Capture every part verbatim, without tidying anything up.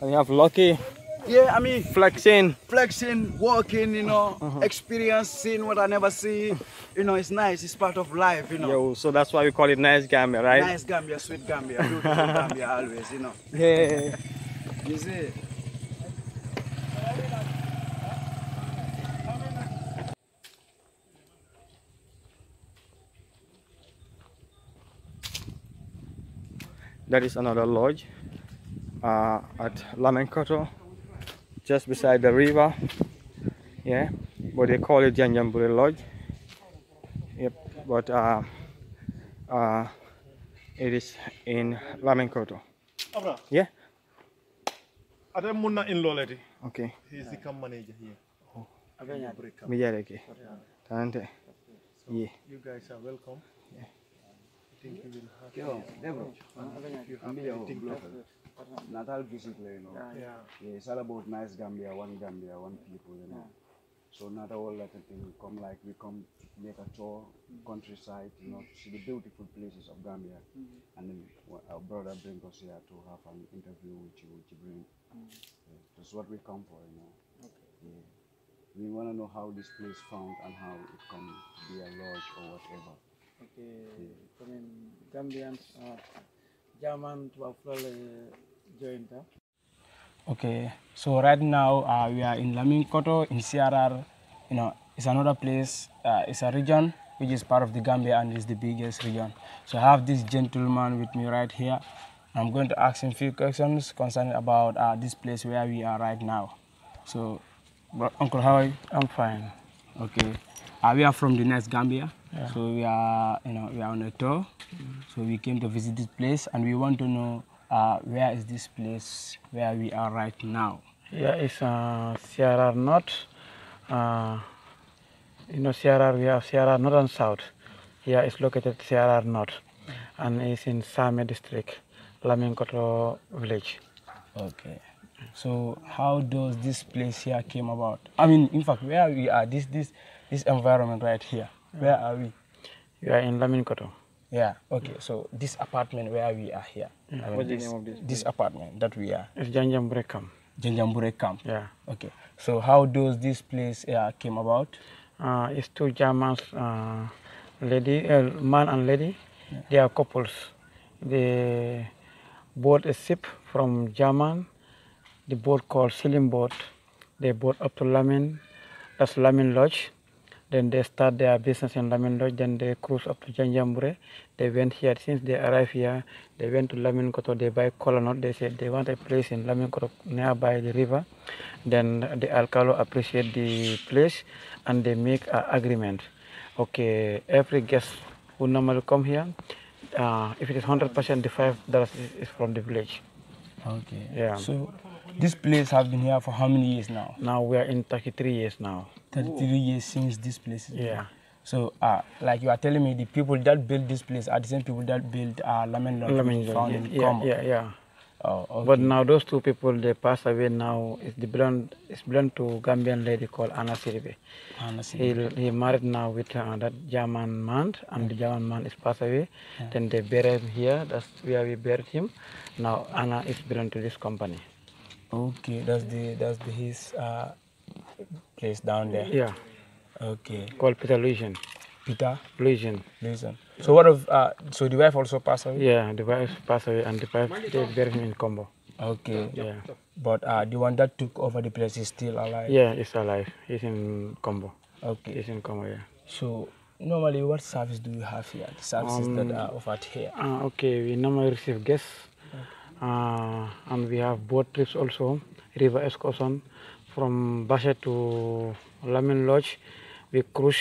And you have Lucky. Yeah, I mean flexing, flexing, walking, you know, uh-huh. experiencing what I never see. You know, it's nice. It's part of life, you know. Yo, so that's why we call it Nice Gambia, right? Nice Gambia, sweet Gambia, beautiful Gambia, always, you know. Yeah. You see. That is another lodge uh, at Lamin Koto, just beside the river. Yeah, but they call it Janjanbureh Lodge. Yep, but uh, uh, it is in Lamin Koto. Yeah. Adam Munna in Loleti. Okay. He's the camp manager here. Oh. Yeah. You guys are welcome. Yeah. I think you will have Natal visit, you know. Yeah, yeah. Yeah, it's all about Nice Gambia, one Gambia, one people, you know. Yeah. So not all that thing come like we come make a tour, mm-hmm. countryside, you know, see the beautiful places of Gambia. Mm-hmm. And then our brother brings us here to have an interview with you, which you bring. Mm-hmm. Yeah, that's what we come for, you know. Okay. Yeah. We want to know how this place found and how it can be a lodge or whatever. Okay, yeah. I mean, Gambians are German to joint. Okay, so right now uh, we are in Lamin Koto in C R R. You know, it's another place, uh, it's a region which is part of the Gambia and is the biggest region. So I have this gentleman with me right here. I'm going to ask him a few questions concerning about uh, this place where we are right now. So, but Uncle, how are you? I'm fine. Okay. Uh, we are from the Nice Gambia, yeah. So we are, you know, we are on a tour. Mm-hmm. So we came to visit this place, and we want to know uh, where is this place where we are right now. Yeah, it's uh, Sierra North. Uh, you know, Sierra. We have Sierra North and South. Here it's located Sierra North, and it's in Sami District, Lamin Koto village. Okay. So how does this place here came about? I mean, in fact, where we are, this this. This environment right here, yeah. Where are we? You are in Lamin Koto. Yeah, okay, so this apartment where we are here. Mm-hmm. I mean, what's the name of this? This apartment that we are. It's Janjanbureh Camp. Janjanbureh Camp. Yeah. Okay, so how does this place uh, came about? Uh, it's two Germans, uh, lady, uh, man and lady. Yeah. They are couples. They bought a ship from German. The boat called Sealing Boat. They bought up to Lamin. That's Lamin Lodge. Then they start their business in Lamin Lodge, then they cruise up to Janjanbureh. They went here, since they arrived here, they went to Lamin Koto, they buy colonel. They said they want a place in Lamin Koto nearby the river. Then the Alcalo appreciate the place and they make an agreement. Okay, every guest who normally come here, uh, if it is one hundred percent, the five dollars is from the village. Okay. Yeah. So this place has been here for how many years now? Now we are in thirty-three years now. thirty-three Ooh. Years since this place is yeah. There. So, uh, like you are telling me, the people that built this place are the same people that built uh, Lamin Lodge, found in Combo. Yeah, yeah, yeah. Oh, okay. But now those two people, they passed away now. It's the blonde, it's blonde to Gambian lady called Anna Silvi. Anna Silvi. He, he married now with uh, that German man, and yeah. The German man is passed away. Yeah. Then they buried him here. That's where we buried him. Now Anna is belong to this company. Okay, that's the that's the his uh, place down there. Yeah. Okay. Called Peter Lucien. Peter Lucien. Lucien. So what of uh, so the wife also passed away? Yeah, the wife passed away, and the wife they buried him in Combo. Okay. Yeah. Yeah. But uh, the one that took over the place is still alive. Yeah, he's alive. He's in Combo. Okay. He's in Combo. Yeah. So normally, what service do you have here? The services um, that are offered here? Uh, okay, we normally receive guests. Uh, and we have boat trips also, river excursion from Bashe to Lamin Lodge. We cruise.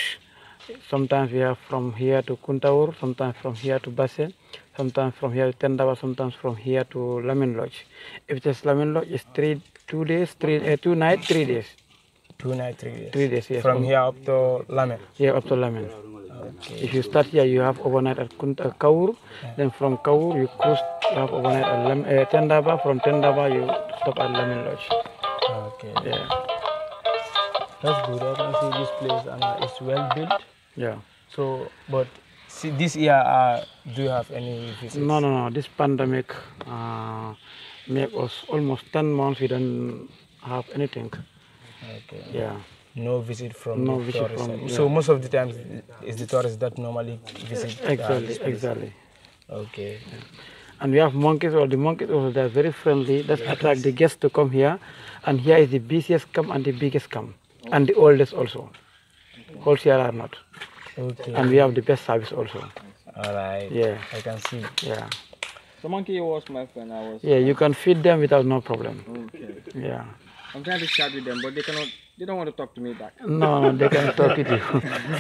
Sometimes we have from here to Kuntaur, sometimes from here to Bashe, sometimes from here to Tendaba, sometimes from here to Lamin Lodge. If it is Lamin Lodge, it's three, two days, three, uh, two nights, three days. Two nights, three days. Three days, yes. From here up to Lamin. Yeah, up to Lamin. Okay. If you start here, you have overnight at Kunta, Kaur. Yeah. Then from Kaur, you cruise. You have overnight at Lam uh, Tendaba. From Tendaba, you stop at Lamin Lodge. Okay. Yeah. That's good. I can see this place, and uh, it's well built. Yeah. So, but see, this year, uh, do you have any visits? No, no, no. This pandemic, uh, It was almost ten months we didn't have anything. Okay. Yeah. No visit from no the tourists. From, yeah. So most of the times it's the tourists that normally visit. Exactly, uh, exactly. Okay. Yeah. And we have monkeys, or the monkeys also, they're very friendly. That yes. attract the guests to come here. And here is the busiest camp and the biggest camp. Okay. And the oldest also. All Sierra North. Okay. And we have the best service also. Alright. Yeah. I can see. Yeah. The monkey was my friend. I was. Yeah, you can feed them without no problem. Okay. Yeah. I'm trying to chat with them, but they cannot. They don't want to talk to me back. No, no, they can talk with you.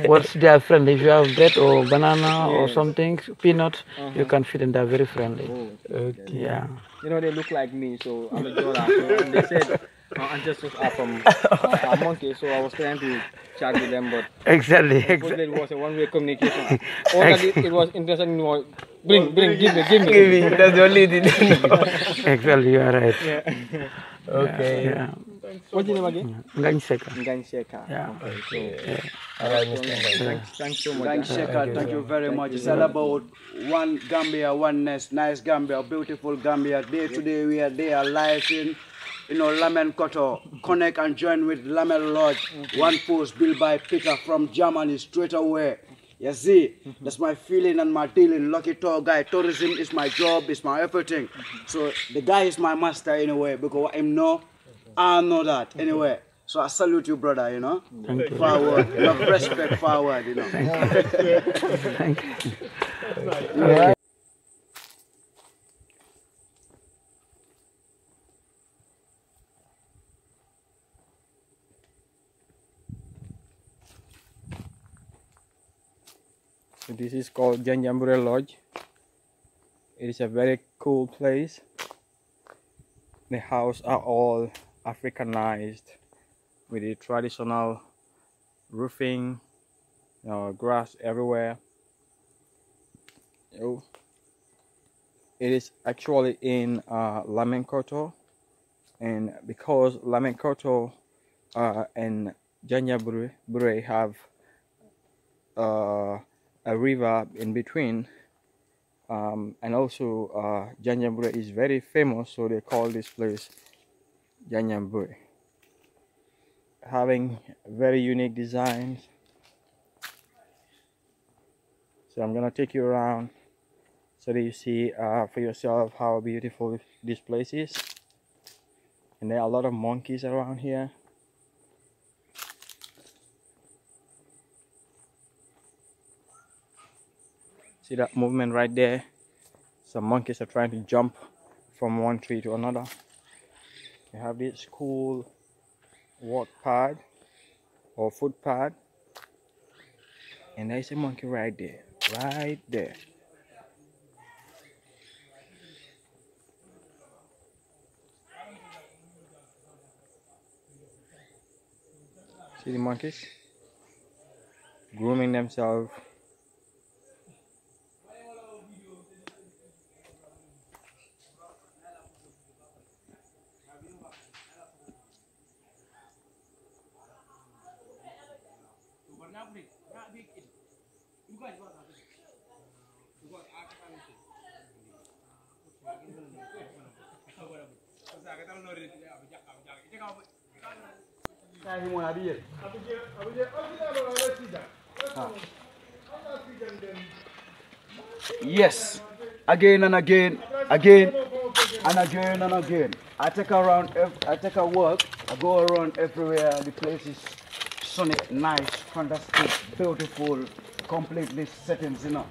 What's their friend? If you have bread or banana yes. or something, peanut, uh-huh. you can feed them. They're very friendly. Oh, okay. Yeah. You know, they look like me, so I'm a Jola. So they said my ancestors are from a monkey, so I was trying to chat with them, but exactly. exactly. It was a one-way communication. All that it, it was interesting was bring, bring, give me, give me. Give me. That's the only thing. Exactly, you are right. Yeah. Okay. Yeah. What's your name again? Ngang Sheka. Ngang Sheka. Yeah. Okay. Yeah. All right, Mister Ngang. Thanks so much. Ngang Sheka, thank you very much. It's all about one Gambia, oneness, nice Gambia, beautiful Gambia. Day to day we are there live in, you know, Lamin Koto. Connect and join with Lamin Lodge. Okay. One post built by Peter from Germany straight away. You see, that's my feeling and my dealing. Lucky tour guy, tourism is my job, it's my everything. So the guy is my master anyway, because I know, I know that anyway. So I salute you, brother, you know. Thank you. Forward, love, respect, forward, you know. Thank you. Thank you. Okay. This is called Janjanbureh Lodge. It is a very cool place. The houses are all Africanized with the traditional roofing, you know, grass everywhere. It is actually in uh, Lamin Koto, and because Lamin Koto uh, and Janjanbureh have uh, a river in between, um, and also uh, Janjanbureh is very famous, so they call this place Janjanbureh, having very unique designs. So I'm gonna take you around so that you see uh, for yourself how beautiful this place is. And there are a lot of monkeys around here. See that movement right there? Some monkeys are trying to jump from one tree to another. You have this cool walk path or footpath, and there's a monkey right there, right there. See the monkeys grooming themselves. Yes, again and again, again and again and again. I take around, I take a walk, I go around everywhere. The place is sunny, nice, fantastic, beautiful, completely settings, you know.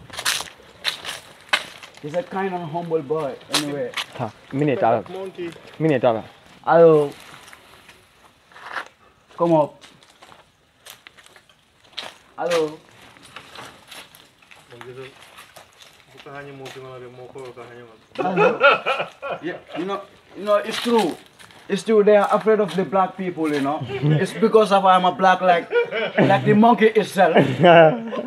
He's a kind and humble boy, anyway. Minitara. Minitara. Hello. Come up. Hello. Yeah, you know, you know, it's true. It's true. They are afraid of the black people, you know. It's because of I'm a black, like, like the monkey itself,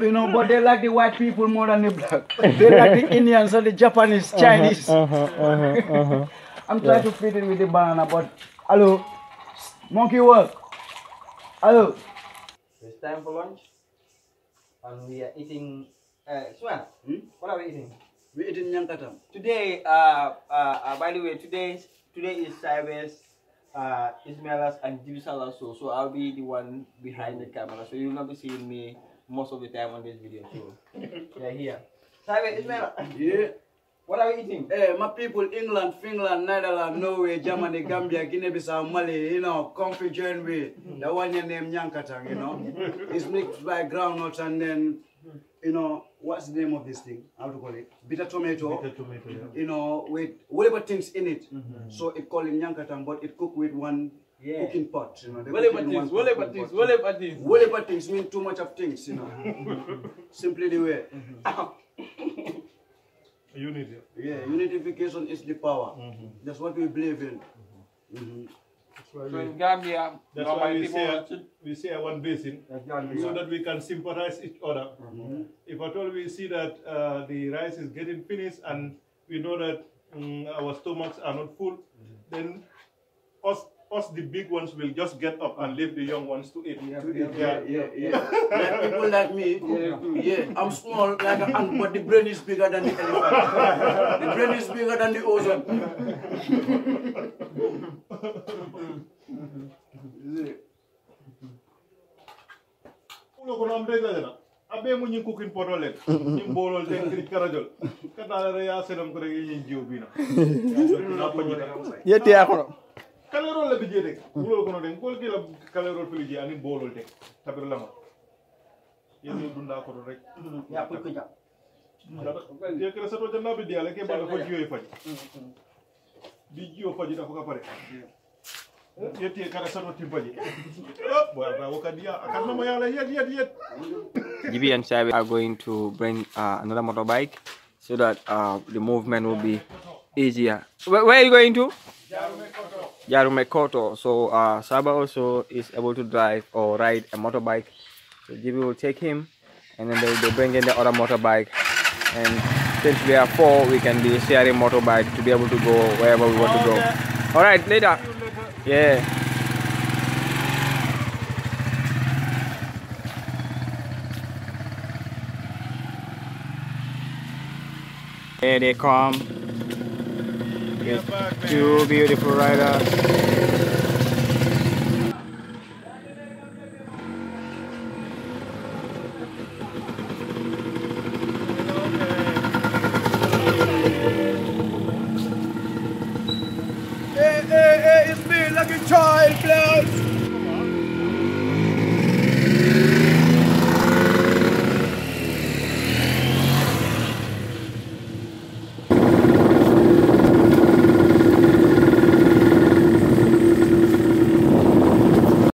you know. But they like the white people more than the black. They like the Indians and the Japanese, Chinese. Uh -huh, uh -huh, uh -huh. I'm trying yeah. to fit in with the banana, but hello, monkey work. Hello. It's time for lunch, and we are eating. Uh, Swan, hmm? What are we eating? We're eating Nyankatang. Today, uh, uh, uh, by the way, today's today is Cybers, uh, Ismailas, and Divisal also. So I'll be the one behind the camera. So you'll not be seeing me most of the time on this video. So yeah, here. Cybers, Ismail. Yeah. What are we eating? Hey, my people, England, Finland, Netherlands, Norway, Germany, Gambia, Guinea-Bissau, Mali, you know, comfy join with the one you name Nyankatang, you know. It's mixed by groundnuts and then, you know, what's the name of this thing? How to call it? Bitter tomato. Bitter tomato, yeah. You know, with whatever things in it. Mm -hmm. So it called it Nyankatang, but it cooked with one yeah. cooking pot, you know. Whatever things, whatever things, whatever things. Whatever things mean too much of things, you know. Simply the way. Mm -hmm. Unity. Yeah, unification is the power. Mm-hmm. That's what we believe in. Mm-hmm. Mm-hmm. That's why we, so in Gambia, that's why we share, we share one basin, mm-hmm. so that we can sympathize each other. Mm-hmm. If at all we see that uh, the rice is getting finished and we know that um, our stomachs are not full, mm-hmm. then us Us, the big ones will just get up and leave the young ones to eat. Yeah, to eat. yeah, yeah. yeah, yeah. Like people like me, yeah, yeah, I'm small like an ant, but the brain is bigger than the elephant. The brain is bigger than the ocean. Yeah, Kalero la bijede, ulo kono den gol kila kalero filiji ani bolol de, tabiro lama. Yeni dunda kono rek. Ya put kuja. Ya kira sato janna bidia leke bala ko jiyo faji. Bijiyo faji da ko kapare. Yeti kara sato timpaji. Boy ba wakadia, akana mo yala yet yet yet. Gibi and Sabi are going to bring uh, another motorbike so that uh, the movement will be easier. Where, where are you going to? Janjanbureh Koto. So uh, Saba also is able to drive or ride a motorbike. So Gibi will take him and then they will bring in the other motorbike. And since we are four, we can be sharing motorbike to be able to go wherever we want to go. Alright, later. Yeah. Here they come. Back, two beautiful riders. Hey, hey, hey, it's me, lucky child, please.